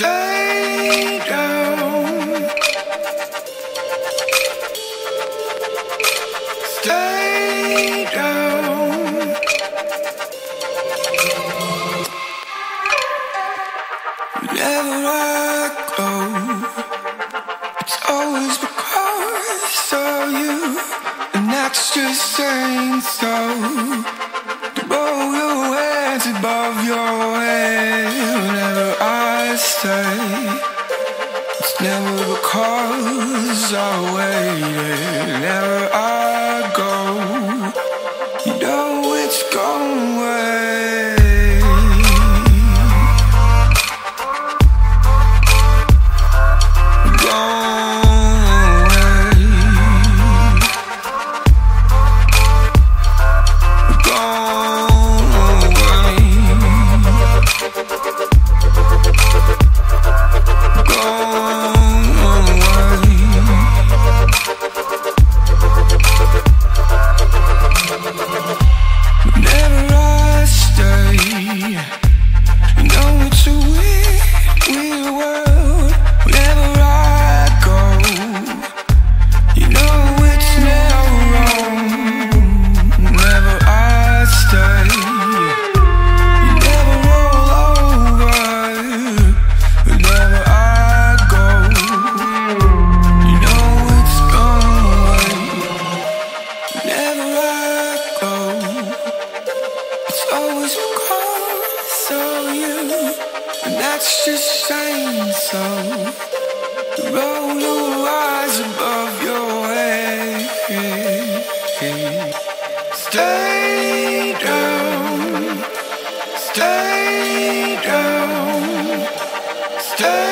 Stay down. Stay down. Whenever I go, it's always because of you, and that's just saying so. Throw your hands above your head. Whenever I stay, it's never because I waited. Whenever I go, you know it's gone away. That's just saying so. Roll your eyes above your head. Stay down. Stay down. Stay down.